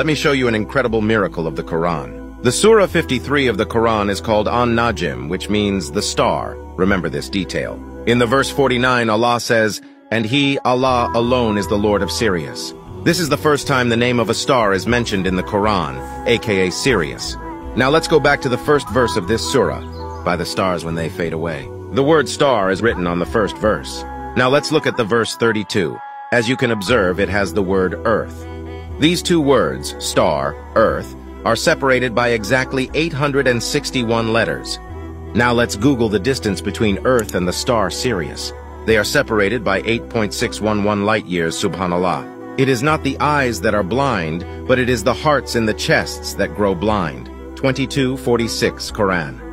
Let me show you an incredible miracle of the Quran. The Surah 53 of the Quran is called An-Najm, which means the star. Remember this detail. In the verse 49, Allah says, "And he, Allah alone, is the Lord of Sirius." This is the first time the name of a star is mentioned in the Quran, aka Sirius. Now let's go back to the first verse of this surah, "By the stars when they fade away." The word star is written on the first verse. Now let's look at the verse 32. As you can observe, it has the word earth. These two words, star, earth, are separated by exactly 861 letters. Now let's Google the distance between earth and the star Sirius. They are separated by 8.611 light years, subhanallah. It is not the eyes that are blind, but it is the hearts in the chests that grow blind. 22:46 Quran.